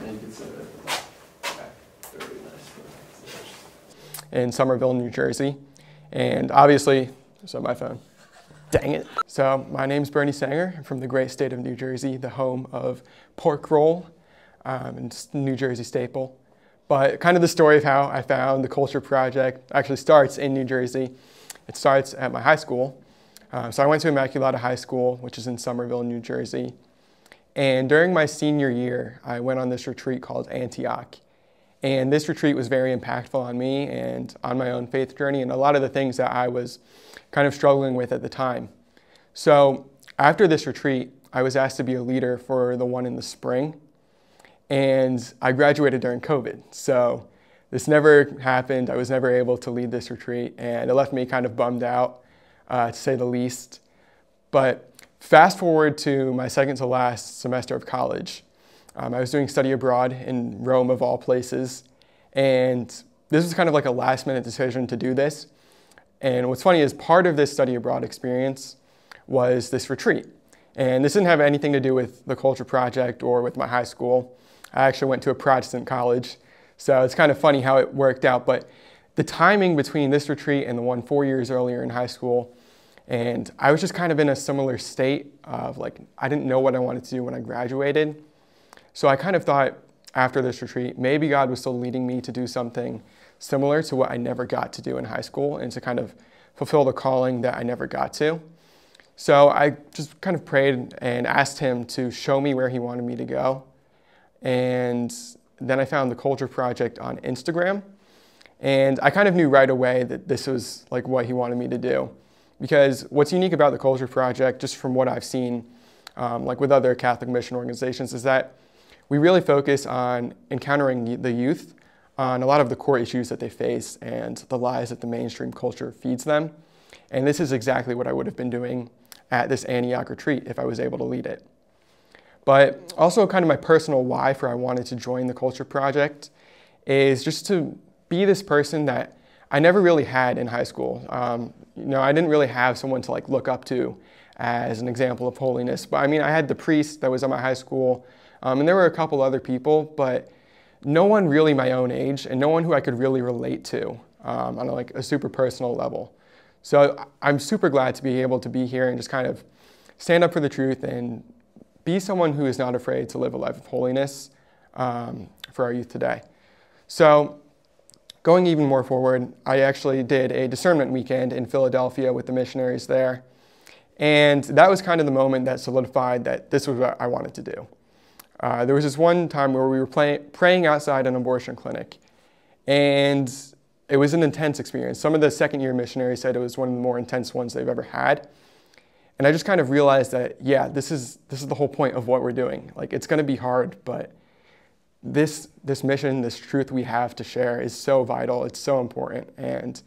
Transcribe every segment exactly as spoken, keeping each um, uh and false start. And you can sit it back very nicely. In Somerville, New Jersey. And obviously, so my phone. Dang it. So my name's Bernie Senger. I'm from the great state of New Jersey, the home of pork roll, um, and New Jersey staple. But kind of the story of how I found the Culture Project actually starts in New Jersey. It starts at my high school. Uh, so I went to Immaculata High School, which is in Somerville, New Jersey. And during my senior year, I went on this retreat called Antioch. And this retreat was very impactful on me and on my own faith journey and a lot of the things that I was kind of struggling with at the time. So after this retreat, I was asked to be a leader for the one in the spring. And I graduated during COVID. So this never happened. I was never able to lead this retreat. And it left me kind of bummed out, uh, to say the least. But fast forward to my second to last semester of college. Um, I was doing study abroad in Rome, of all places, and this was kind of like a last minute decision to do this. And what's funny is part of this study abroad experience was this retreat. And this didn't have anything to do with the Culture Project or with my high school. I actually went to a Protestant college, so it's kind of funny how it worked out. But the timing between this retreat and the one four years earlier in high school, and I was just kind of in a similar state of like, I didn't know what I wanted to do when I graduated. So I kind of thought after this retreat, maybe God was still leading me to do something similar to what I never got to do in high school and to kind of fulfill the calling that I never got to. So I just kind of prayed and asked him to show me where he wanted me to go. And then I found the Culture Project on Instagram. And I kind of knew right away that this was like what he wanted me to do. Because what's unique about the Culture Project, just from what I've seen, um, like with other Catholic mission organizations, is that we really focus on encountering the youth on a lot of the core issues that they face and the lies that the mainstream culture feeds them. And this is exactly what I would have been doing at this Antioch retreat if I was able to lead it. But also kind of my personal why for I wanted to join the Culture Project is just to be this person that I never really had in high school. Um, you know, I didn't really have someone to like look up to as an example of holiness. But I mean, I had the priest that was at my high school, Um, and there were a couple other people, but no one really my own age and no one who I could really relate to um, on a, like a super personal level. So I'm super glad to be able to be here and just kind of stand up for the truth and be someone who is not afraid to live a life of holiness um, for our youth today. So going even more forward, I actually did a discernment weekend in Philadelphia with the missionaries there. And that was kind of the moment that solidified that this was what I wanted to do. Uh, there was this one time where we were play, praying outside an abortion clinic, and it was an intense experience. Some of the second-year missionaries said it was one of the more intense ones they've ever had, and I just kind of realized that, yeah, this is, this is the whole point of what we're doing. Like, it's going to be hard, but this, this mission, this truth we have to share is so vital, it's so important, and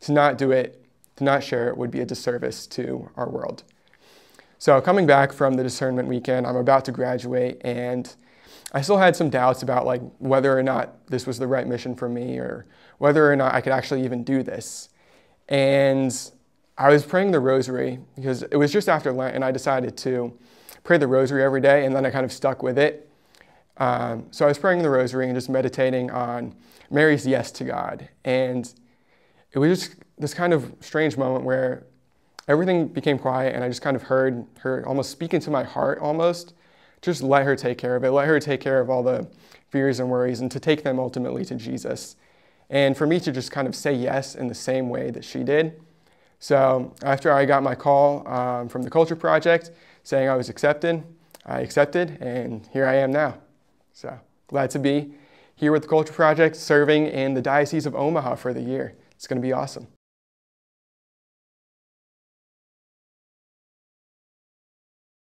to not do it, to not share it would be a disservice to our world. So coming back from the discernment weekend, I'm about to graduate, and I still had some doubts about like whether or not this was the right mission for me or whether or not I could actually even do this. And I was praying the rosary because it was just after Lent, and I decided to pray the rosary every day, and then I kind of stuck with it. Um, so I was praying the rosary and just meditating on Mary's yes to God. And it was just this kind of strange moment where everything became quiet, and I just kind of heard her almost speak into my heart almost. Just let her take care of it. Let her take care of all the fears and worries and to take them ultimately to Jesus. And for me to just kind of say yes in the same way that she did. So after I got my call um, from the Culture Project saying I was accepted, I accepted, and here I am now. So glad to be here with the Culture Project, serving in the Diocese of Omaha for the year. It's going to be awesome.